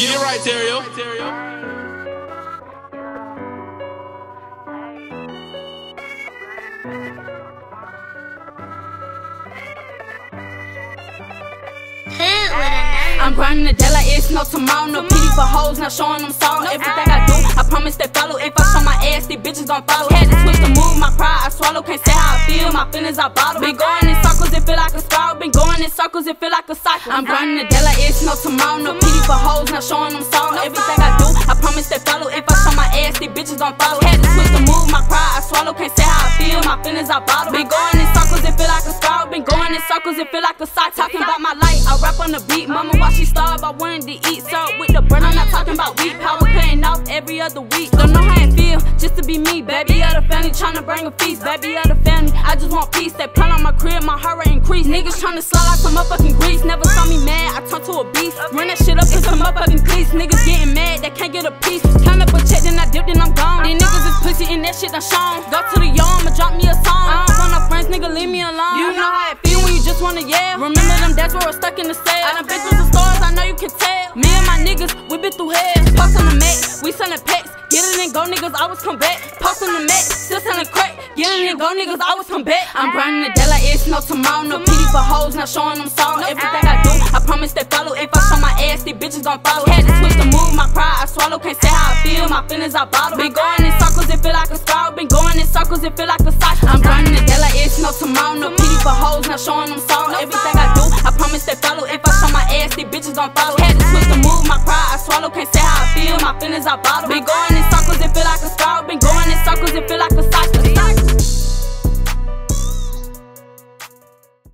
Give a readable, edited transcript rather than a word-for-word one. Get it right, Terrio. I'm grinding the day like it's no tomorrow. No pity for hoes, not showing them sorrow. Everything I do, I promise they follow. If I show my ass, these bitches gon' follow. Had to switch the move, my pride I swallow. Can't say how I feel, my feelings I bottle. Been going in circles, it feel like a spiral. Been going in circles, it feel like a cycle. I'm grinding the day like it's no tomorrow. No pity for hoes, not showing them sorrow. Everything I do, I promise they follow. If I show my ass, these bitches gon' follow. Had to switch the move, my pride I swallow. Can't say how I feel, my feelings I bottle. Been going in circles, it feel like a spiral. Been going in circles, it feel like a cycle. Talking about my life, I rap on the beat. Mama, why she starved, I wanted to eat. So with the bread, I'm not talking about wheat. Power cutting off every other week. Don't know how it feel just to be me. Baby of the family, tryna bring a feast. Baby of the family, I just want peace. They plan on my crib, my heart rate increase. Niggas tryna slide like some motherfucking grease. Never saw me mad, I turned to a beast. Run that shit up in some motherfucking cleats. Niggas getting mad, they can't get a piece. Count up a check, then I dip, then I'm gone. Then niggas is pussy and that shit done shown. Go to the yard, I'ma drop me a song. I don't want no friends, nigga, leave me alone. You know how it feels. Just wanna yell. Remember them days where we're stuck in the cell. I done been through the stars, I know you can tell. Me and my niggas, we been through hell. Pops on the mat, we selling packs. Get it and go, niggas always come back. Pops on the mat, still selling crack. Get it and go, niggas always come back. I'm grinding the day like it's no tomorrow. No pity for hoes, not showing them sorrow. Everything I do, I promise they follow. If I show my ass, these bitches gon' follow. Had to switch the move, my pride I swallow. Can't say how I feel, my feelings I bottle. Been going in circles, it feel like a spiral. Been going in circles, it feel like a cycle. I'm grinding the day like it's no tomorrow. No pity for hoes, not showing them sorrow. Everything I do, I promise they follow. If I show my ass, these bitches gon' follow. Had to switch the move, my pride I swallow. Can't say how I feel, my feelings I bottle. Been going in circles.